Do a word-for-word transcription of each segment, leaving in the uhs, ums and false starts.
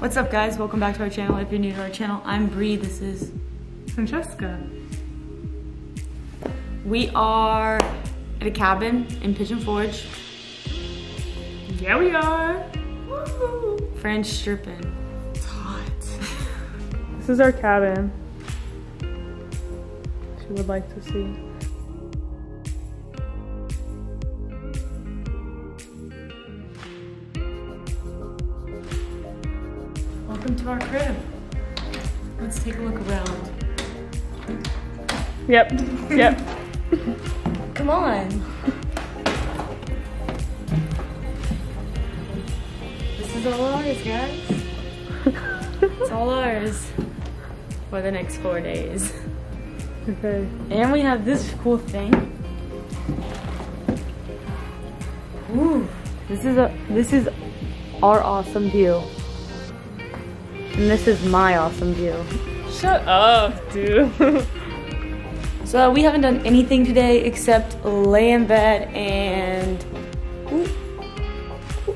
What's up guys, welcome back to our channel. If you're new to our channel, I'm Bree, this is Francesca. We are at a cabin in Pigeon Forge. Yeah we are. Woo! French stripping. It's hot. This is our cabin. She would like to see. Welcome to our crib. Let's take a look around. Yep, yep. Come on. This is all ours, guys. It's all ours for the next four days. Okay. And we have this cool thing. Ooh, this is a this is our awesome view. And this is my awesome view. Shut up, dude. So we haven't done anything today except lay in bed and ooh, ooh,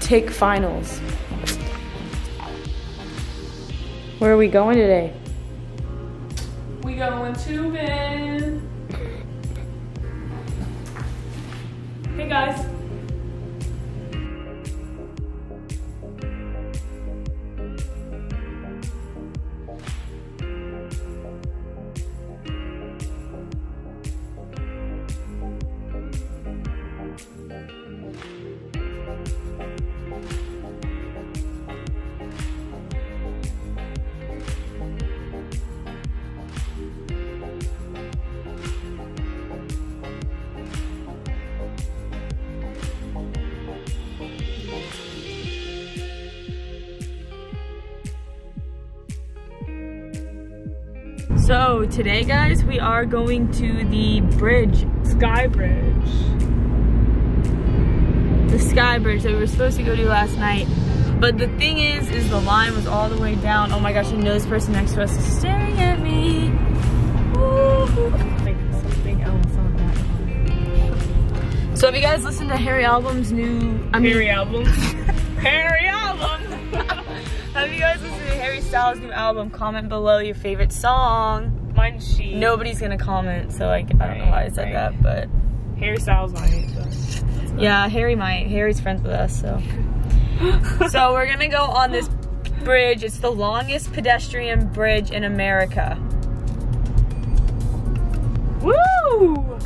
take finals. Where are we going today? We going tubing. Hey guys. So today guys, we are going to the bridge, Sky Bridge. The Sky Bridge that we were supposed to go to last night. But the thing is, is the line was all the way down. Oh my gosh, I know this person next to us is staring at me. Ooh. Like something else on that. So if you guys listen to Harry Album's new, I mean, Harry Album? Harry Album! Have you guys listened to Harry Styles' new album? Comment below your favorite song. Mine's She. Nobody's gonna comment, so I, I don't right, know why I said right. that, but. Harry Styles might. So yeah, Harry might. Harry's friends with us, so. So we're gonna go on this bridge. It's the longest pedestrian bridge in America. Woo! Woo!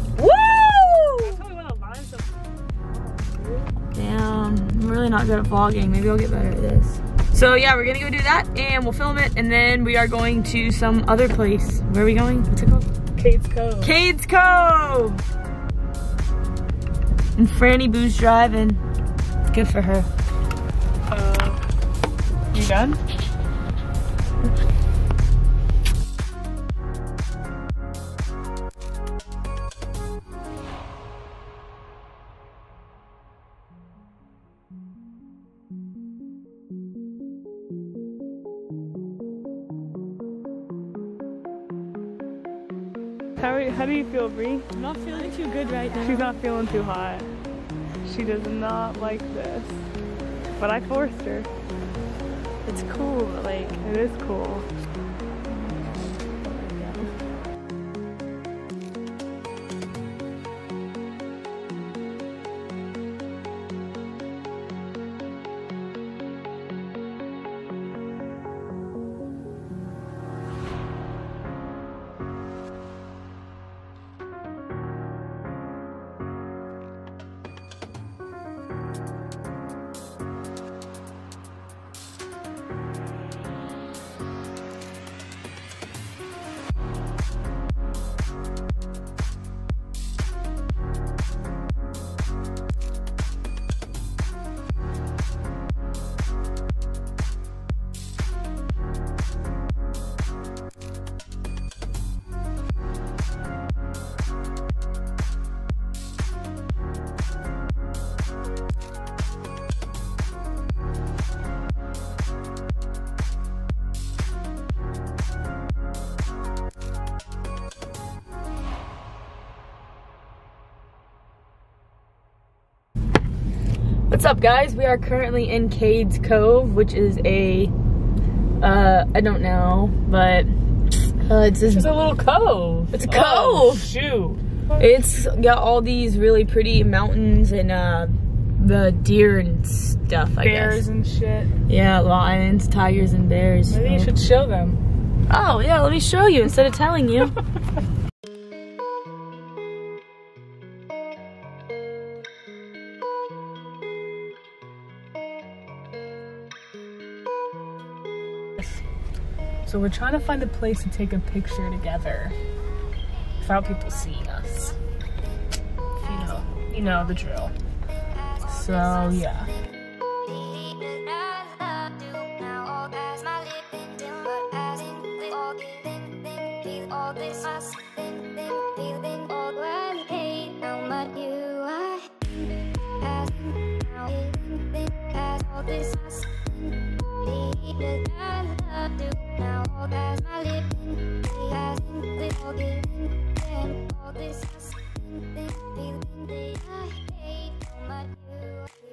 Damn, I'm really not good at vlogging. Maybe I'll get better at this. So yeah, we're gonna go do that and we'll film it and then we are going to some other place. Where are we going? What's it called? Cades Cove. Cades Cove! And Franny Boo's driving. It's good for her. Uh, you done? How, are you, how do you feel, Bree? I'm not feeling too good right now. She's not feeling too hot. She does not like this. But I forced her. It's cool, but like... It is cool. What's up, guys? We are currently in Cades Cove, which is a, uh, I don't know, but uh, it's this. It's a little cove. It's a cove. Oh, shoot. It's got all these really pretty mountains and uh, the deer and stuff. I bears guess. and shit. Yeah, lions, tigers, and bears. Maybe so. You should show them. Oh yeah, let me show you instead of telling you. So we're trying to find a place to take a picture together without people seeing us. You know, you know the drill. So yeah. This is something that feeling that I hate, but you